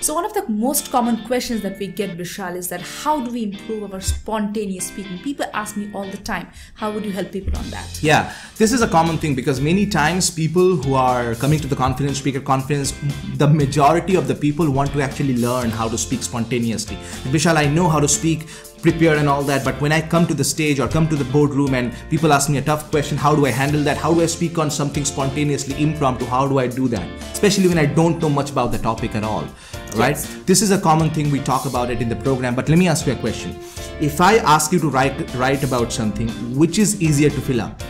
So one of the most common questions that we get, Bishal, is that how do we improve our spontaneous speaking? People ask me all the time, how would you help people on that? Yeah, this is a common thing because many times people who are coming to the Confidence Speaker Conference, the majority of the people want to actually learn how to speak spontaneously. Bishal, I know how to speak, prepare and all that, but when I come to the stage or come to the boardroom and people ask me a tough question, how do I handle that? How do I speak on something spontaneously, impromptu? How do I do that? Especially when I don't know much about the topic at all, right? Yes. This is a common thing, we talk about it in the program, but let me ask you a question. If I ask you to write about something, which is easier to fill up?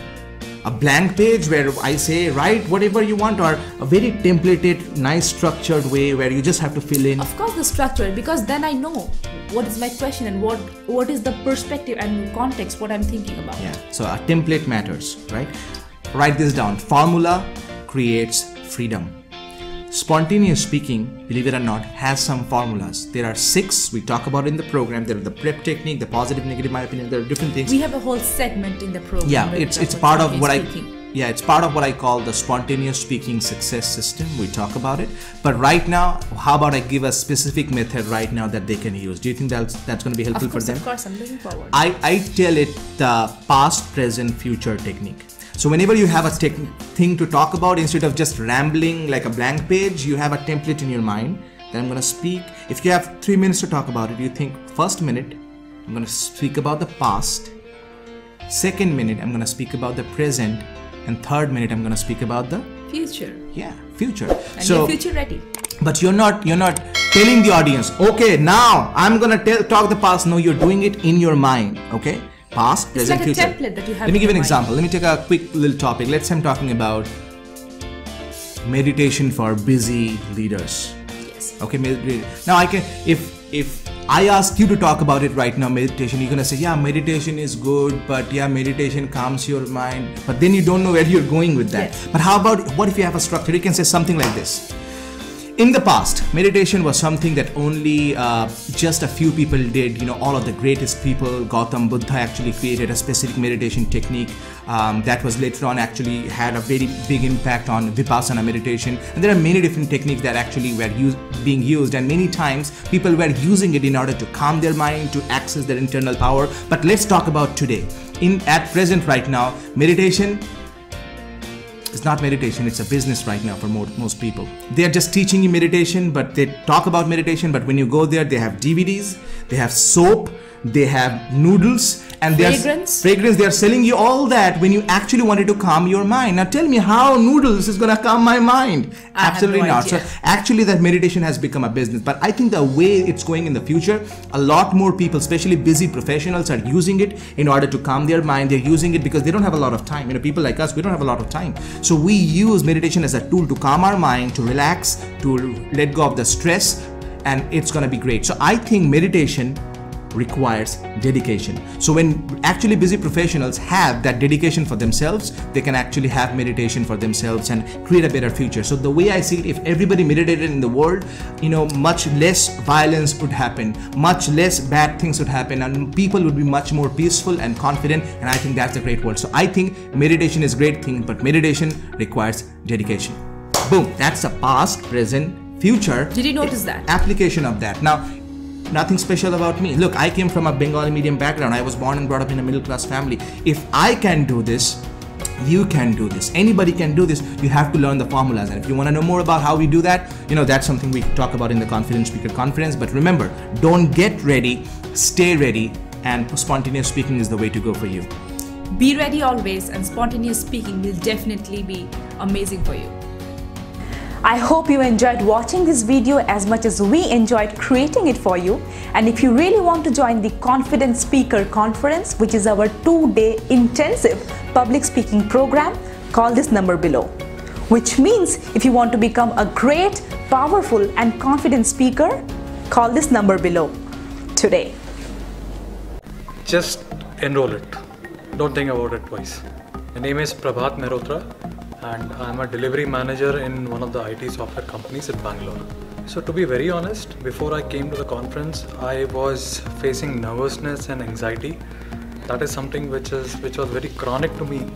A blank page where I say write whatever you want, or a very templated, nice structured way where you just have to fill in? Of course the structure, because then I know what is my question and what is the perspective and context what I'm thinking about. Yeah, so a template matters, right? Write this down. Formula creates freedom. Spontaneous speaking, believe it or not, has some formulas. There are 6, we talk about in the program. There are the prep technique, the positive, negative, my opinion. There are different things. We have a whole segment in the program. Yeah, it's part of what it's part of what I call the spontaneous speaking success system. We talk about it. But right now, how about I give a specific method right now that they can use? Do you think that's going to be helpful for them? Of course, I'm looking forward. I tell it the past, present, future technique. So whenever you have a thing to talk about, instead of just rambling like a blank page, you have a template in your mind that I'm going to speak. If you have 3 minutes to talk about it, you think, first minute, I'm going to speak about the past. Second minute, I'm going to speak about the present. And third minute, I'm going to speak about the future. Yeah, future. And so, you're future ready. But you're not telling the audience, okay, now I'm going to talk the past. No, you're doing it in your mind, okay? Past, present, future. It's like a template that you have. Let me give an example. Let me take a quick little topic. Let's say I'm talking about meditation for busy leaders. Yes. Okay, now I can, if I ask you to talk about it right now, meditation, you're gonna say, yeah, meditation is good, but yeah, meditation calms your mind, but then you don't know where you're going with that. Yes. But how about, what if you have a structure? You can say something like this. In the past, meditation was something that only just a few people did. You know, all of the greatest people, Gautam Buddha actually created a specific meditation technique that was later on actually had a very big impact on Vipassana meditation. And there are many different techniques that actually were being used, and many times people were using it in order to calm their mind, to access their internal power. But let's talk about today. At present right now, meditation, it's not meditation, it's a business right now for most people. They are just teaching you meditation, but they talk about meditation, but when you go there, they have DVDs, they have soap, they have noodles, and fragrance. They are selling you all that when you actually wanted to calm your mind. Now tell me how noodles is going to calm my mind. Absolutely not. So actually that meditation has become a business. But I think the way it's going in the future, a lot more people, especially busy professionals, are using it in order to calm their mind. They're using it because they don't have a lot of time. You know, people like us, we don't have a lot of time. So we use meditation as a tool to calm our mind, to relax, to let go of the stress, and it's going to be great. So I think meditation requires dedication. So when actually busy professionals have that dedication for themselves, they can actually have meditation for themselves and create a better future. So the way I see it, if everybody meditated in the world, you know, much less violence would happen, much less bad things would happen, and people would be much more peaceful and confident, and I think that's a great world. So I think meditation is a great thing, but meditation requires dedication. Boom, that's the past, present, future. Did you notice that? Application of that. Now, nothing special about me. Look, I came from a Bengali medium background. I was born and brought up in a middle class family. If I can do this, you can do this. Anybody can do this. You have to learn the formulas. And if you want to know more about how we do that, you know, that's something we talk about in the Confidence Speaker Conference. But remember, don't get ready, stay ready, and spontaneous speaking is the way to go for you. Be ready always, and spontaneous speaking will definitely be amazing for you. I hope you enjoyed watching this video as much as we enjoyed creating it for you. And if you really want to join the Confidence Speaker Conference, which is our 2-day intensive public speaking program, call this number below. Which means if you want to become a great, powerful and confident speaker, call this number below today. Just enroll it. Don't think about it twice. My name is Prabhat Narotra, and I'm a delivery manager in one of the IT software companies in Bangalore. So to be very honest, before I came to the conference, I was facing nervousness and anxiety. That is something which was very chronic to me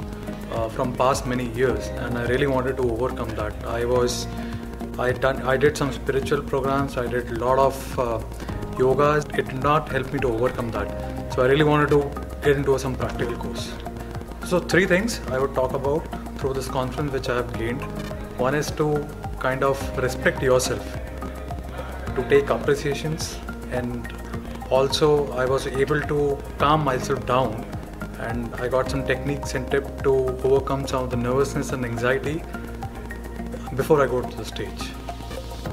from past many years, and I really wanted to overcome that. I was I did some spiritual programs, I did a lot of yogas. It did not help me to overcome that. So I really wanted to get into some practical course. So three things I would talk about through this conference which I have gained. One is to kind of respect yourself, to take appreciations, and also I was able to calm myself down, and I got some techniques and tips to overcome some of the nervousness and anxiety before I go to the stage.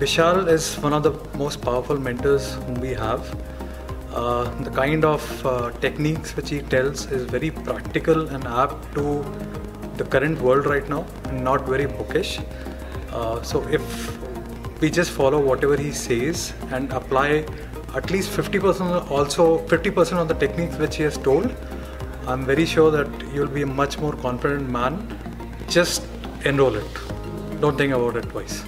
Bishal is one of the most powerful mentors whom we have. The kind of techniques which he tells is very practical and apt to the current world right now, and not very bookish. So if we just follow whatever he says and apply at least 50% of the techniques which he has told, I'm very sure that you'll be a much more confident man. Just enroll it. Don't think about it twice.